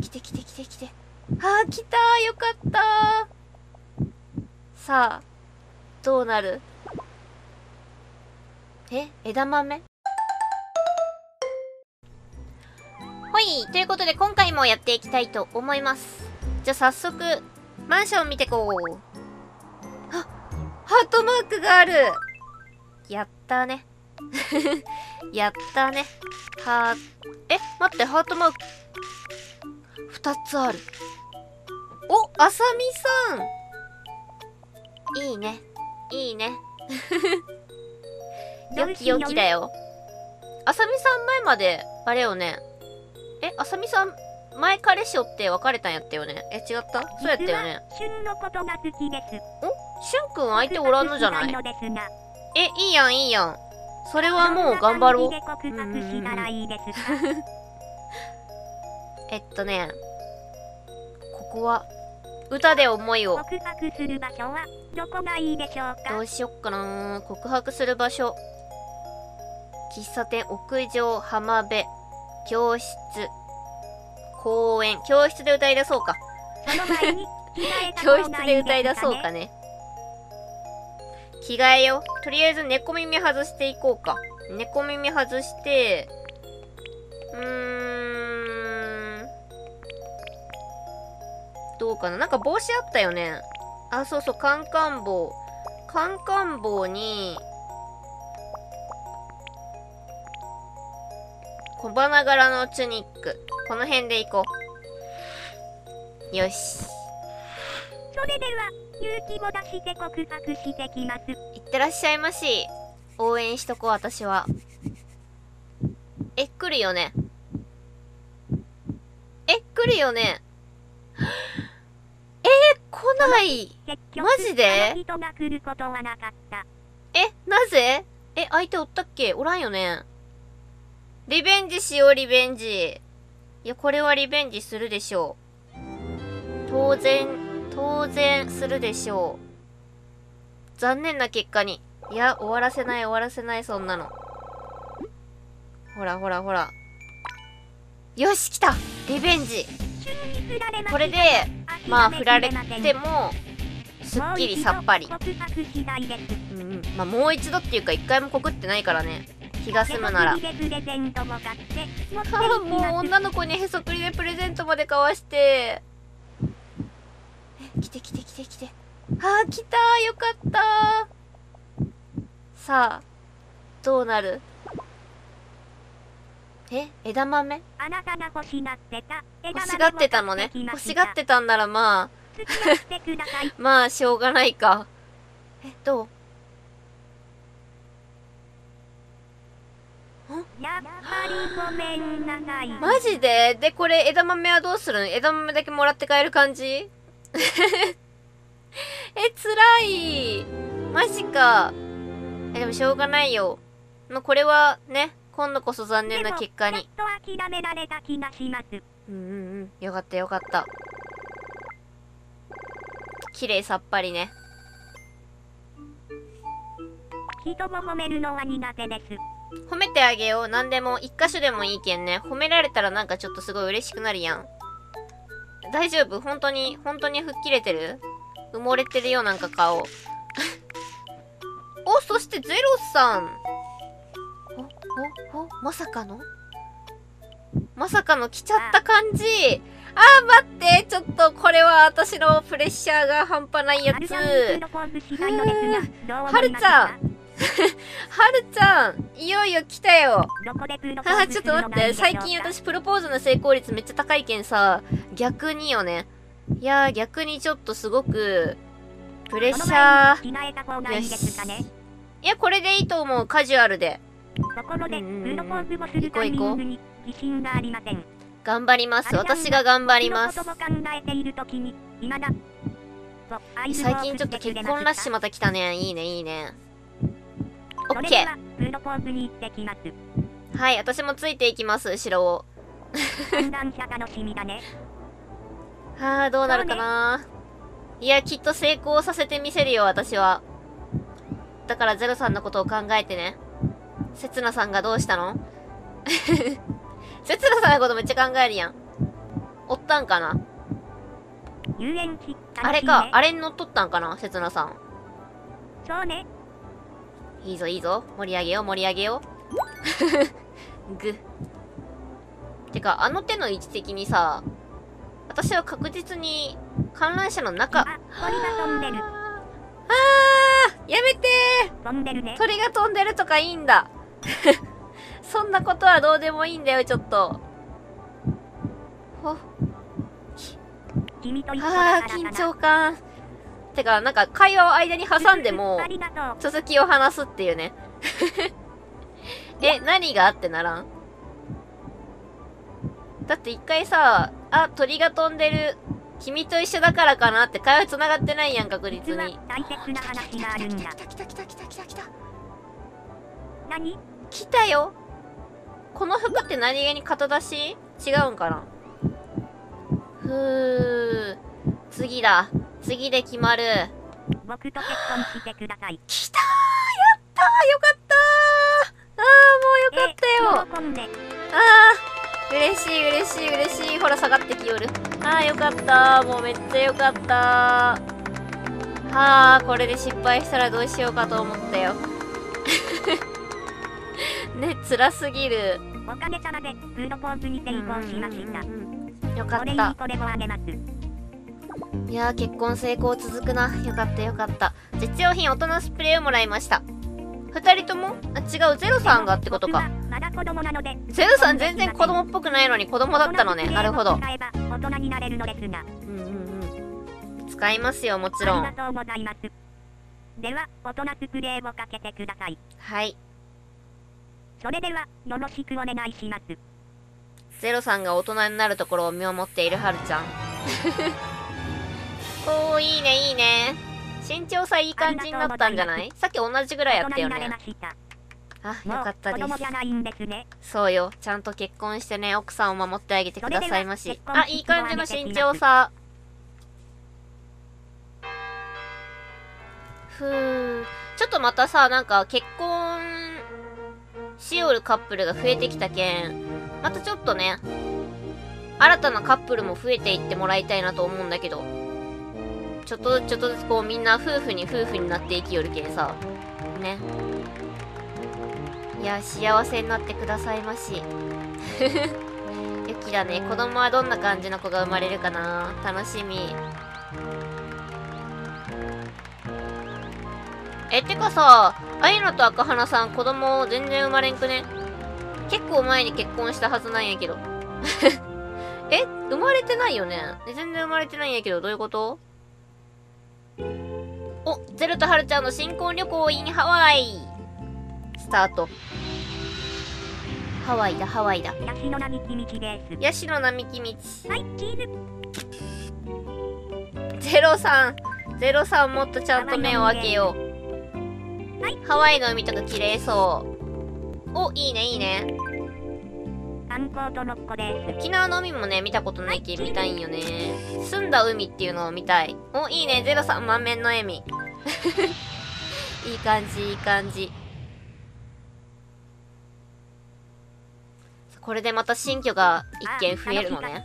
来て来て来て来て。あー、来たー、よかったー。さあ、どうなる？え、枝豆？ほい、ということで今回もやっていきたいと思います。じゃあ早速、マンション見てこう。あ、ハートマークがある。やったーね。やったーね。え、待って、ハートマーク。2つある。お、あさみさん。いいね。いいね。よきよきだよ。あさみさん前まで、あれよね。え、あさみさん、前彼氏おって別れたんやったよね。え、違った？そうやったよね。旬のことが好きです。お？旬くん相手おらんのじゃない？え、いいやん、いいやん。それはもう頑張ろう。ね、ここは歌で思いを告白する場所はどこがいいでしょうか？どうしよっかな。告白する場所、喫茶店、屋上、浜辺、教室、公園。教室で歌い出そうか。教室で歌い出そうかね。着替えよ。とりあえず猫耳外していこうか。猫耳外して、どうかな。なんか帽子あったよね。あ、そうそう、カンカン帽。カンカン帽に、小花柄のチュニック。この辺でいこう。よし。それでは、勇気を出して告白してきます。いってらっしゃいまし。応援しとこう、私は。え、来るよね。え、来るよね。来ない。マジで？え、なぜ？え、相手おったっけ？おらんよね。リベンジしよう、リベンジ。いや、これはリベンジするでしょう。当然、当然するでしょう。残念な結果に。いや、終わらせない、終わらせない、そんなの。ほらほらほら。よし、来た！リベンジ。これで、まあ、振られても、すっきりさっぱり。うんうん。まあ、もう一度っていうか、一回も告ってないからね。気が済むなら。はあ、もう女の子にへそくりでプレゼントまで交わして。え、来て来て来て来て。ああ、来たー、よかったー。さあ、どうなる？え、枝豆？あなたが欲しがってた。欲しがってたのね。欲しがってたんならまあ。まあ、しょうがないか。え、どう？やっぱりごめんなさい。マジで？で、これ枝豆はどうするの？枝豆だけもらって帰る感じ？え、辛い。マジか。え、でもしょうがないよ。まあ、これはね。今度こそ残念な結果に。うんうんうん。よかったよかった。きれいさっぱりね。人を褒めるのは苦手です。褒めてあげよう。何でも、一箇所でもいいけんね。褒められたらなんかちょっとすごい嬉しくなるやん。大丈夫？本当に、本当に吹っ切れてる？埋もれてるよ、なんか顔。お、そしてゼロさん。お、まさかの？まさかの来ちゃった感じ。あー、待って、ちょっとこれは私のプレッシャーが半端ないやつ。はるちゃんはるちゃん、いよいよ来たよ。あ、ちょっと待って、最近私プロポーズの成功率めっちゃ高いけんさ、逆によね。いやー、逆にちょっとすごくプレッシャー。よし、いや、これでいいと思う。カジュアルで。ところで、プロポーズをするタイミングに自信がありません。頑張ります。私が頑張ります。最近ちょっと結婚ラッシュまた来たね。いいね、いいね。オッケー。はい、私もついていきます、後ろを。はあ、どうなるかな。いや、きっと成功させてみせるよ、私は。だから、ゼロさんのことを考えてね。せつなさんがどうしたの？せつなさんのことめっちゃ考えるやん。おったんかな。あれか、あれに乗っとったんかな、せつなさん。そうね。いいぞいいぞ、盛り上げよう盛り上げよう。グッ。てか、あの手の位置的にさ、私は確実に観覧車の中。ああ、やめてー。鳥が飛んでるとかいいんだ。そんなことはどうでもいいんだよ、ちょっと。ああ、緊張感。てか、なんか会話を間に挟んでも、続きを話すっていうね。え、何があってならん？だって一回さ、あ、鳥が飛んでる、君と一緒だからかなって会話繋がってないやん、確実に。来た。何？来たよ。この服って何気に肩出し？違うんかな。ふう、次だ。次で決まる。僕と結婚してください。来たー、やったー、よかったー。ああ、もうよかったよ。ああ、嬉しい嬉しい嬉しい。ほら下がってきよる。ああ、よかったー、もうめっちゃよかったー。はあ、これで失敗したらどうしようかと思ったよ。ね、辛すぎる。おかげさまでプロポーズに成功しました。よかった。いやー、結婚成功続くな。よかったよかった。実用品大人スプレーをもらいました。二人とも？あ、違う、ゼロさんがってことか。ゼロさん全然子供っぽくないのに子供だったのね。なるほど。使いますよ、もちろん。では、大人スプレーをかけてください。はい。それでは、よろしくお願いします。ゼロさんが大人になるところを見守っているはるちゃん。おー、いいね、いいね。身長差いい感じになったんじゃない？さっき同じぐらいやったよね。あ、よかったです。そうよ、ちゃんと結婚してね、奥さんを守ってあげてくださいまし。あ、いい感じの身長差。ふー、ちょっとまたさ、なんか結婚しおるカップルが増えてきたけん、またちょっとね、新たなカップルも増えていってもらいたいなと思うんだけど、ちょっとずつこうみんな夫婦になっていきよるけんさ、ね。いや、幸せになってくださいまし。ゆきだね、子供はどんな感じの子が生まれるかな、楽しみ。え、てかさ、あゆのと赤花さん子供全然生まれんくね？結構前に結婚したはずなんやけど。え、生まれてないよね？全然生まれてないんやけど、どういうこと？お、ゼルとハルちゃんの新婚旅行 in ハワイスタート。ハワイだ、ハワイだ。ヤシの並木道です。ヤシの並木道。はい、チーズ。ゼロさんもっとちゃんと目を開けよう。ハワイの海とか綺麗そう。お、いいね、いいね。沖縄の海もね、見たことないけど見たいんよね。澄んだ海っていうのを見たい。お、いいね、ゼロさん、満面の笑み。いい感じ、いい感じ。これでまた新居が一軒増えるのね。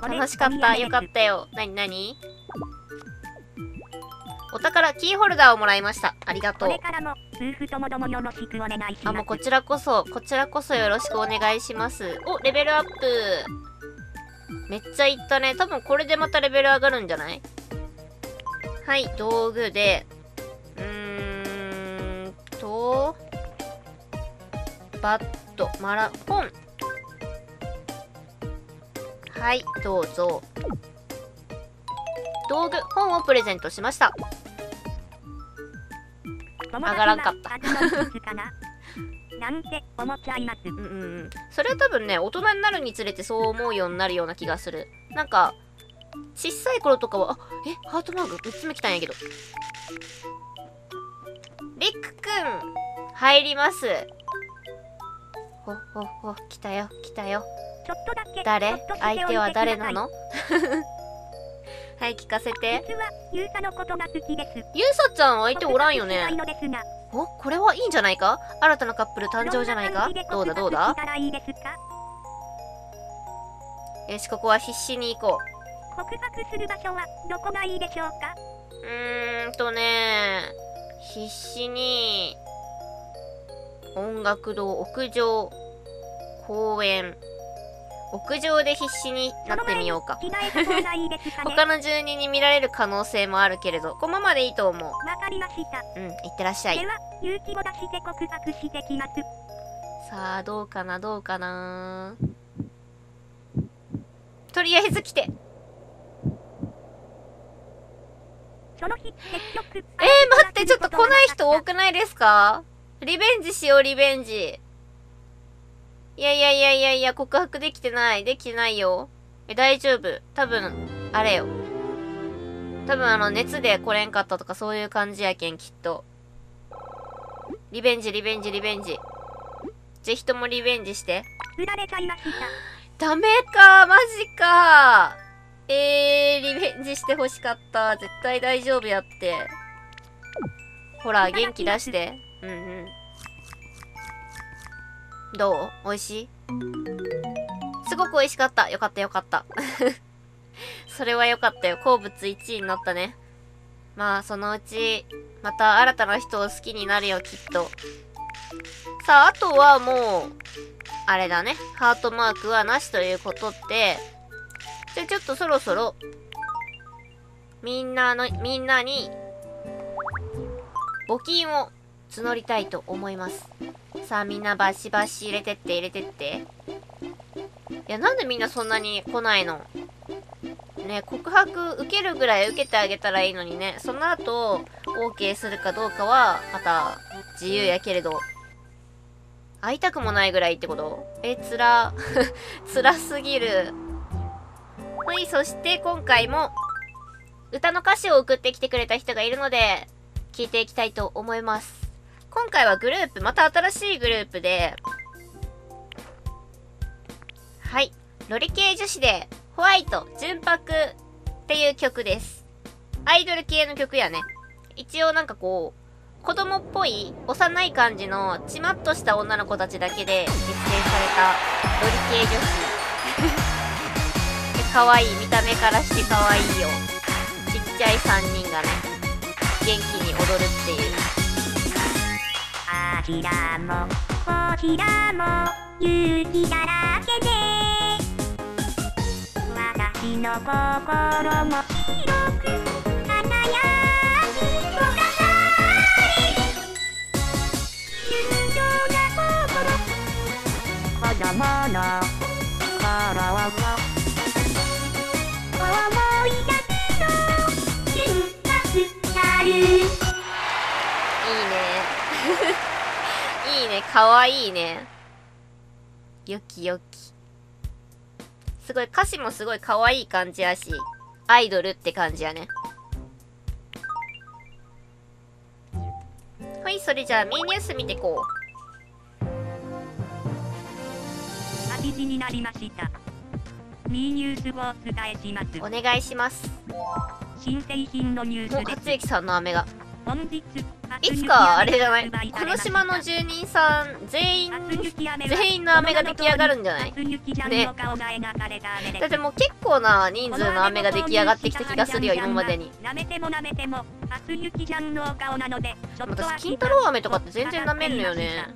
楽しかった、よかったよ。なになに？お宝キーホルダーをもらいました。ありがとう。あ、もうこちらこそよろしくお願いします。お、レベルアップ。めっちゃいったね。多分これでまたレベル上がるんじゃない？はい、道具で。バット、マラコン。はい、どうぞ。道具、本をプレゼントしました。上がらんかった。うん。それは多分ね、大人になるにつれてそう思うようになるような気がする。なんか、小さい頃とかは、あ、え、ハートマーク6つ目来たんやけど。りっくくん、入ります。ほほほ、来たよ、来たよ。誰？相手は誰なの？はい、聞かせて。ゆうさちゃん相手おらんよね。お、これはいいんじゃないか？新たなカップル誕生じゃないか？どうだどうだ？よし、ここは必死に行こう。告白する場所はどこがいいでしょうか？必死に、音楽堂、屋上、公園。屋上で必死になってみようか。他の住人に見られる可能性もあるけれど、このままでいいと思う。わかりました。いってらっしゃい。では、勇気を出して告白してきます。さあ、どうかな、どうかな。とりあえず来て。待って、ちょっと来ない人多くないですか？リベンジしよう、リベンジ。いや、告白できてない。できてないよ。大丈夫。多分、あれよ。多分熱で来れんかったとかそういう感じやけん、きっと。リベンジ。ぜひともリベンジして。売られちゃいました。ダメか、マジか。リベンジしてほしかった。絶対大丈夫やって。ほら、元気出して。どう？美味しい？すごく美味しかった。よかった。それはよかったよ。好物1位になったね。まあ、そのうち、また新たな人を好きになるよ、きっと。さあ、あとはもう、あれだね。ハートマークはなしということって、じゃあちょっとそろそろ、みんなに、募金を募りたいと思います。さあみんなバシバシ入れてって。いや、なんでみんなそんなに来ないのね。告白受けるぐらい受けてあげたらいいのにね。その後 OK するかどうかはまた自由やけれど、会いたくもないぐらいってこと？つらつらすぎる。はい、そして今回も歌の歌詞を送ってきてくれた人がいるので聞いていきたいと思います。今回はグループ、また新しいグループで、はい、ロリ系女子で、ホワイト、純白っていう曲です。アイドル系の曲やね。一応なんかこう、子供っぽい、幼い感じの、ちまっとした女の子たちだけで結成された、ロリ系女子。かわいい、見た目からしてかわいいよ。ちっちゃい3人がね、元気に踊るっていう。こちらも勇気だらけで、私の心も広く輝き輝く。純情な心、子供の心を思い出すと純白になる。いいね、かわいいね。よき。すごい、歌詞もすごいかわいい感じやし、アイドルって感じやね。はい、それじゃあ、ミーニュース見てこう。8時になりました。ミーニュースをお伝えします。お願いします。新製品のニュースです。勝之さんの飴が。いつかあれじゃない、この島の住人さん全員の飴が出来上がるんじゃないね。だってもう結構な人数の飴が出来上がってきた気がするよ、今までに。私、金太郎飴とかって全然舐めるのよね。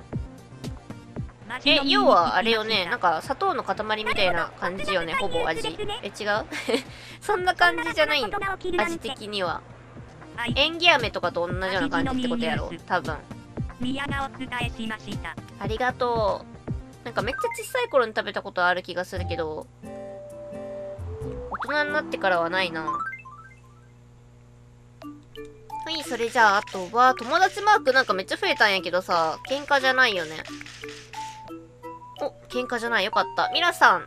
要はあれよね、なんか砂糖の塊みたいな感じよね、ほぼ味。違うそんな感じじゃないんだ、味的には。演技飴とかと同じような感じってことやろ、多分。ありがとう。なんかめっちゃ小さい頃に食べたことある気がするけど、大人になってからはないな。はい、それじゃあ、あとは、友達マークなんかめっちゃ増えたんやけどさ、喧嘩じゃないよね。お、喧嘩じゃない、よかった。ミラさん、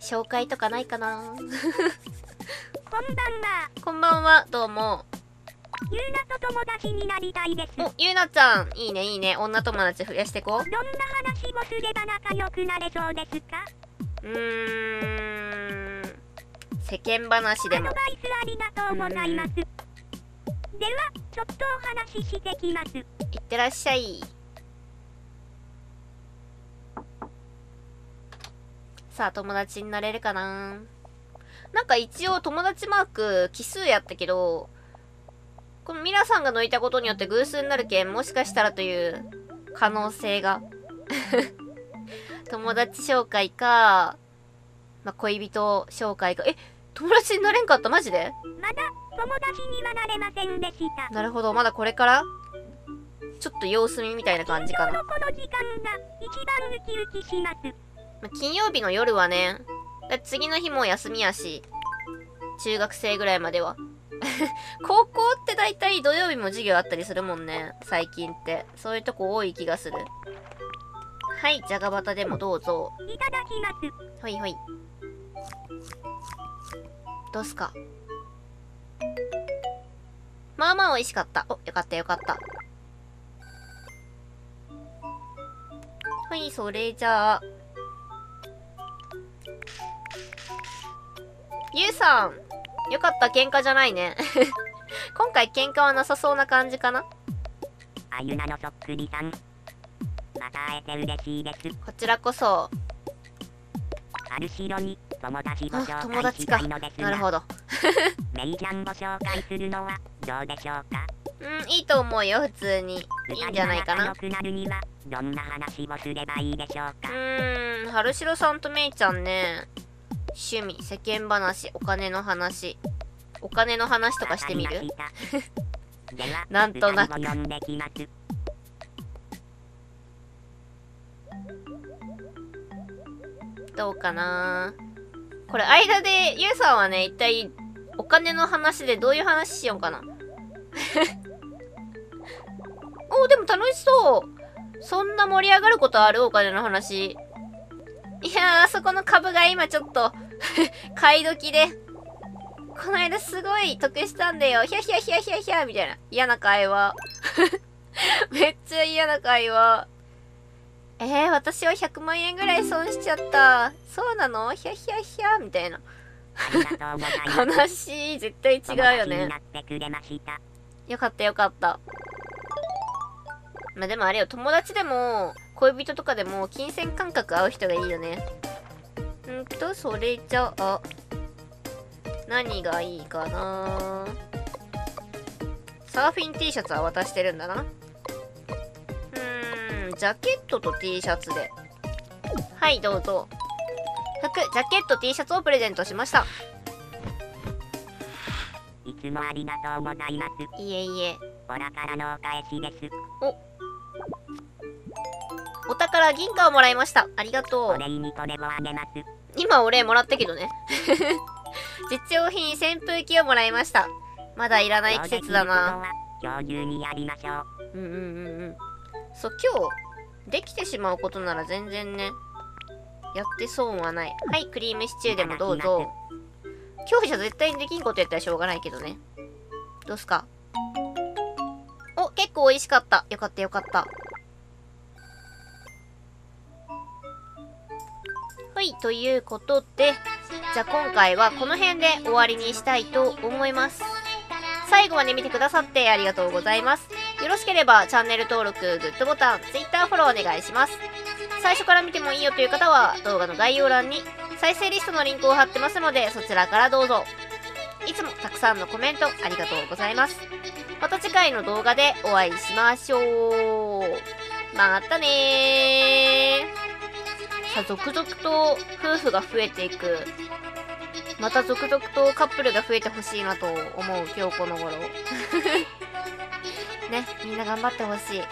紹介とかないかなこんばんは、どうも。ゆうなと友達になりたいです。お、ゆうなちゃん、いいね。女友達増やしてこう。どんな話をすれば仲良くなれそうですか？世間話でも。アドバイスありがとうございます。では、ちょっとお話ししてきます。いってらっしゃい。さあ、友達になれるかな。なんか一応友達マーク奇数やったけど、このミラさんが抜いたことによって偶数になるけん、もしかしたらという可能性が。友達紹介か、まあ、恋人紹介か。え、友達になれんかった？マジで？まだ友達にはなれませんでした。なるほど、まだこれからちょっと様子見みたいな感じかな。金曜日の夜はね、次の日も休みやし、中学生ぐらいまでは。高校って大体土曜日も授業あったりするもんね、最近って。そういうとこ多い気がする。はい、じゃがバタでもどうぞ。いただきます。ほいほい。どうすか。まあまあ美味しかった。お、よかったよかった。はい、それじゃあ。ゆうさん。よかった、喧嘩じゃないね。今回喧嘩はなさそうな感じかな。あゆなのそっくりさん。また会えて嬉しいです。こちらこそ。あるしろに友達ご紹介したいのですが。なるほど。メイちゃんご紹介するのはどうでしょうか。うん、いいと思うよ、普通に。いいんじゃないかな。仲良くなるにはどんな話をすればいいでしょうか。はるしろさんとめいちゃんね。趣味、世間話、お金の話。お金の話とかしてみる？なんとなく。どうかな？これ、間で、ゆうさんはね、一体、お金の話でどういう話しようかな。お、でも楽しそう。そんな盛り上がることある？お金の話。いやー、そこの株が今ちょっと、買い時で、この間すごい得したんだよ。ヒャヒャヒャヒャヒャみたいな。嫌な会話。めっちゃ嫌な会話。私は100万円ぐらい損しちゃった。そうなの？ヒャヒャヒャみたいな。悲しい。絶対違うよね。よかったよかった。まあでもあれよ、友達でも、恋人とかでも金銭感覚合う人がいいよね。それじゃあ、何がいいかな。サーフィン T シャツは渡してるんだな。ジャケットと T シャツで。はい、どうぞ。100、ジャケット T シャツをプレゼントしました。いつもありがとうございます。いえいえ。お宝のお返しです。お宝銀貨をもらいました。ありがとう。今お礼もらったけどね。実用品扇風機をもらいました。まだいらない季節だな。そう、今日できてしまうことなら全然ね、やって損はない。はい、クリームシチューでもどうぞ。今日じゃ絶対にできんことやったらしょうがないけどね。どうすか。お、結構美味しかった。よかったよかった。はい、ということで、じゃあ今回はこの辺で終わりにしたいと思います。最後まで見てくださってありがとうございます。よろしければチャンネル登録、グッドボタン、Twitter フォローお願いします。最初から見てもいいよという方は動画の概要欄に再生リストのリンクを貼ってますので、そちらからどうぞ。いつもたくさんのコメントありがとうございます。また次回の動画でお会いしましょう。またねー。さあ、続々と夫婦が増えていく。また続々とカップルが増えてほしいなと思う今日この頃。ね、みんな頑張ってほしい。